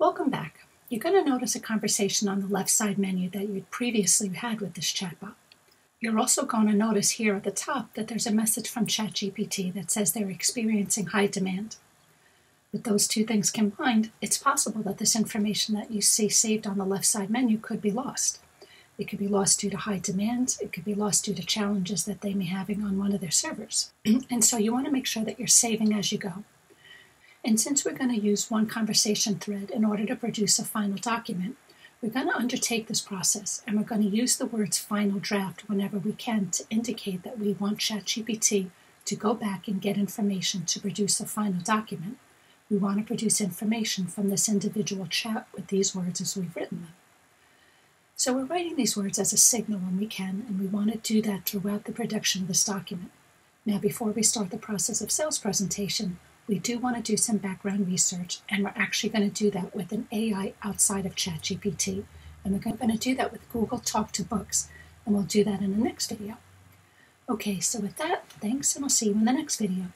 Welcome back. You're going to notice a conversation on the left side menu that you'd previously had with this chatbot. You're also going to notice here at the top that there's a message from ChatGPT that says they're experiencing high demand. With those two things combined, it's possible that this information that you see saved on the left side menu could be lost. It could be lost due to high demand. It could be lost due to challenges that they may be having on one of their servers. And so you want to make sure that you're saving as you go. And since we're going to use one conversation thread in order to produce a final document, we're going to undertake this process, and we're going to use the words final draft whenever we can to indicate that we want ChatGPT to go back and get information to produce a final document. We want to produce information from this individual chat with these words as we've written them. So we're writing these words as a signal when we can, and we want to do that throughout the production of this document. Now, before we start the process of sales presentation, we do want to do some background research, and we're actually going to do that with an AI outside of ChatGPT. And we're going to do that with Google Talk to Books, and we'll do that in the next video. Okay, so with that, thanks, and I'll see you in the next video.